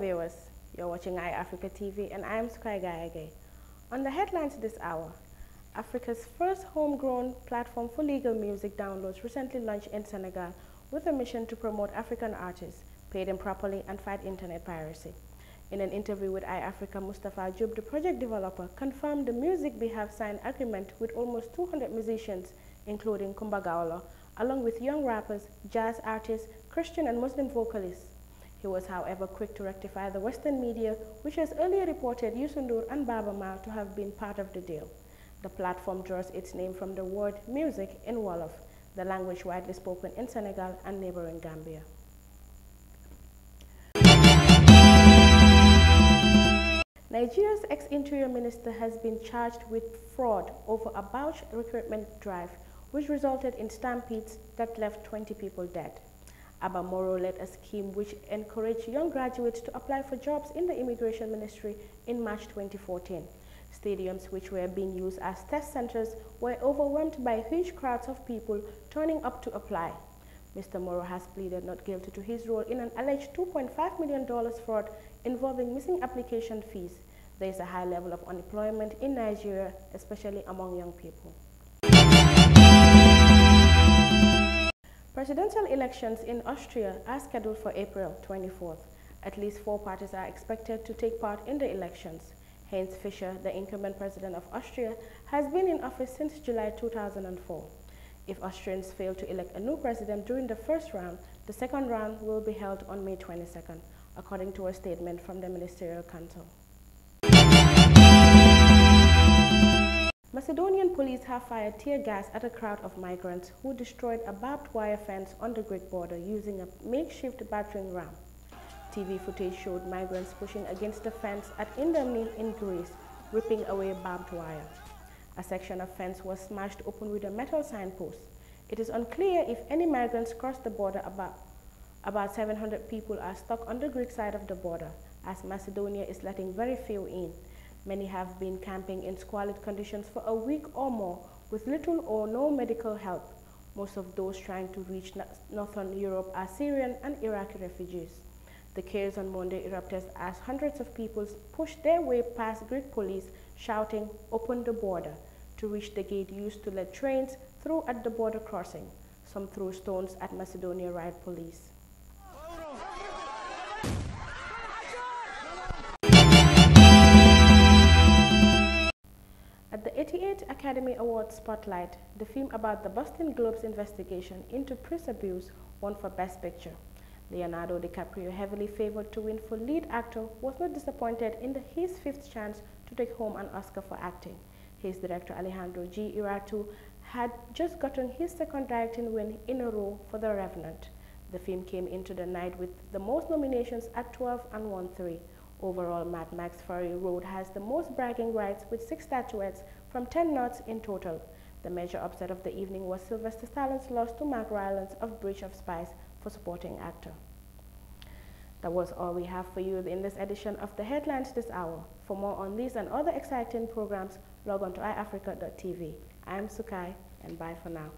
viewers, you're watching iAfrica TV and I am Sukai Gayage. On the headlines this hour, Africa's first homegrown platform for legal music downloads recently launched in Senegal with a mission to promote African artists, pay them properly and fight internet piracy. In an interview with iAfrica, Mustafa Ajub, the project developer, confirmed the Music Behalf signed agreement with almost 200 musicians, including Kumba Gaola, along with young rappers, jazz artists, Christian and Muslim vocalists. He was, however, quick to rectify the Western media, which has earlier reported Yusundur and Babama to have been part of the deal. The platform draws its name from the word music in Wolof, the language widely spoken in Senegal and neighboring Gambia. Nigeria's ex-interior minister has been charged with fraud over a bauchi recruitment drive, which resulted in stampedes that left 20 people dead. Abba Moro led a scheme which encouraged young graduates to apply for jobs in the Immigration Ministry in March 2014. Stadiums, which were being used as test centers, were overwhelmed by huge crowds of people turning up to apply. Mr. Moro has pleaded not guilty to his role in an alleged $2.5 million fraud involving missing application fees. There is a high level of unemployment in Nigeria, especially among young people. Presidential elections in Austria are scheduled for April 24th. At least 4 parties are expected to take part in the elections. Heinz Fischer, the incumbent president of Austria, has been in office since July 2004. If Austrians fail to elect a new president during the first round, the second round will be held on May 22nd, according to a statement from the Ministerial Council. Macedonian police have fired tear gas at a crowd of migrants who destroyed a barbed wire fence on the Greek border using a makeshift battering ram. TV footage showed migrants pushing against the fence at Idomeni in Greece, ripping away barbed wire. A section of fence was smashed open with a metal signpost. It is unclear if any migrants crossed the border. About 700 people are stuck on the Greek side of the border, as Macedonia is letting very few in. Many have been camping in squalid conditions for a week or more, with little or no medical help. Most of those trying to reach northern Europe are Syrian and Iraqi refugees. The chaos on Monday erupted as hundreds of people pushed their way past Greek police, shouting, "Open the border," to reach the gate used to let trains through at the border crossing. Some threw stones at Macedonia riot police. At the 88th Academy Awards Spotlight, the film about the Boston Globe's investigation into press abuse won for Best Picture. Leonardo DiCaprio, heavily favored to win for lead actor, was not disappointed in his 5th chance to take home an Oscar for acting. His director Alejandro G. Iñárritu had just gotten his 2nd directing win in a row for The Revenant. The film came into the night with the most nominations at 12 and won 3. Overall, Mad Max Fury Road has the most bragging rights with 6 statuettes from 10 nods in total. The major upset of the evening was Sylvester Stallone's loss to Mark Rylance of Bridge of Spies for supporting actor. That was all we have for you in this edition of the headlines this hour. For more on these and other exciting programs, log on to iAfrica.tv. I am Sukai and bye for now.